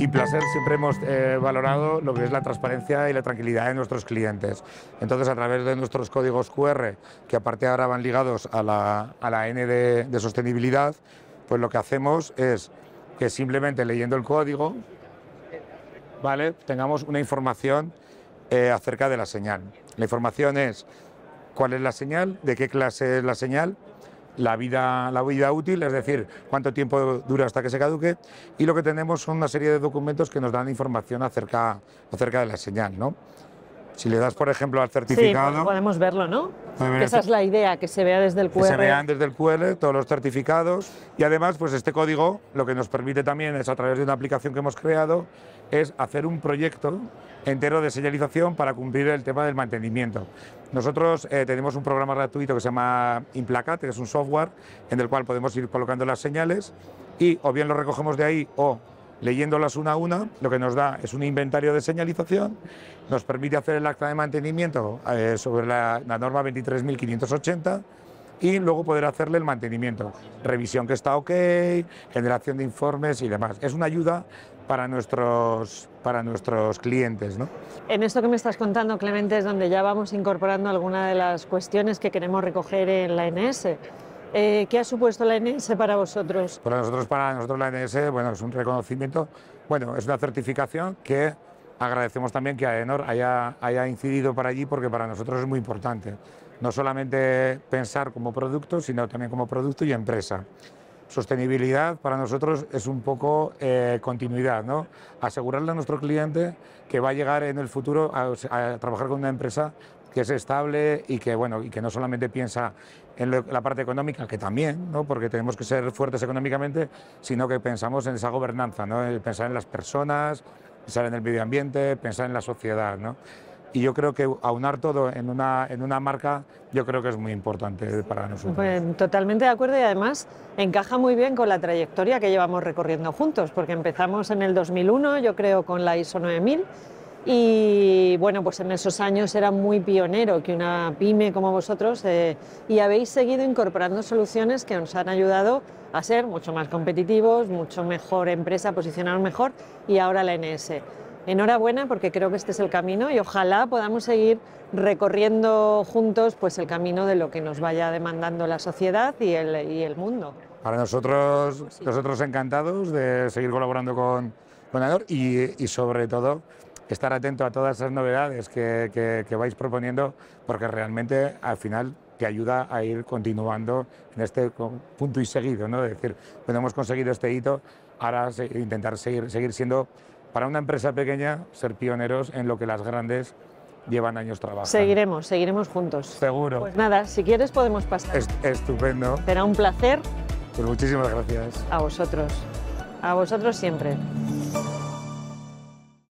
Implaser siempre hemos valorado lo que es la transparencia y la tranquilidad de nuestros clientes. Entonces, a través de nuestros códigos QR, que aparte ahora van ligados a la N de sostenibilidad, pues lo que hacemos es que simplemente leyendo el código, ¿vale?, tengamos una información acerca de la señal. La información es cuál es la señal, de qué clase es la señal, la vida útil, es decir, cuánto tiempo dura hasta que se caduque, y lo que tenemos son una serie de documentos que nos dan información acerca de la señal, ¿no? Si le das, por ejemplo, al certificado... Sí, pues podemos verlo, ¿no? Ver, esa es la idea, que se vea desde el QR. Que se vean desde el QR todos los certificados, y además, pues este código lo que nos permite también es, a través de una aplicación que hemos creado, es hacer un proyecto entero de señalización para cumplir el tema del mantenimiento. Nosotros tenemos un programa gratuito que se llama Implacate, que es un software en el cual podemos ir colocando las señales y o bien lo recogemos de ahí o leyéndolas una a una, lo que nos da es un inventario de señalización, nos permite hacer el acta de mantenimiento sobre la norma 23.580 y luego poder hacerle el mantenimiento, revisión que está ok, generación de informes y demás. Es una ayuda para nuestros clientes, ¿no? En esto que me estás contando, Clemente, es donde ya vamos incorporando alguna de las cuestiones que queremos recoger en la NS. ¿Qué ha supuesto la NS para vosotros? Para nosotros la NS, bueno, es un reconocimiento, bueno, es una certificación que agradecemos también que AENOR haya incidido para allí, porque para nosotros es muy importante. No solamente pensar como producto, sino también como producto y empresa. Sostenibilidad para nosotros es un poco continuidad, ¿no? Asegurarle a nuestro cliente que va a llegar en el futuro a trabajar con una empresa que es estable y que, bueno, y que no solamente piensa en la parte económica, que también, ¿no?, porque tenemos que ser fuertes económicamente, sino que pensamos en esa gobernanza, ¿no?, pensar en las personas, pensar en el medio ambiente, pensar en la sociedad, ¿no? Y yo creo que aunar todo en una marca, yo creo que es muy importante para nosotros. Pues, totalmente de acuerdo, y además encaja muy bien con la trayectoria que llevamos recorriendo juntos, porque empezamos en el 2001, yo creo, con la ISO 9000, y bueno, pues en esos años era muy pionero que una pyme como vosotros, y habéis seguido incorporando soluciones que nos han ayudado a ser mucho más competitivos, mucho mejor empresa, posicionarnos mejor, y ahora la NS. Enhorabuena, porque creo que este es el camino y ojalá podamos seguir recorriendo juntos, pues, el camino de lo que nos vaya demandando la sociedad y el mundo. Para nosotros, sí, nosotros encantados de seguir colaborando con AENOR y sobre todo estar atento a todas esas novedades que vais proponiendo, porque realmente al final te ayuda a ir continuando en este punto y seguido, ¿no? Es decir, cuando hemos conseguido este hito, ahora intentar seguir siendo, para una empresa pequeña, ser pioneros en lo que las grandes llevan años trabajando. Seguiremos juntos. Seguro. Pues nada, si quieres podemos pasar. Estupendo. Será un placer. Pues muchísimas gracias. A vosotros siempre.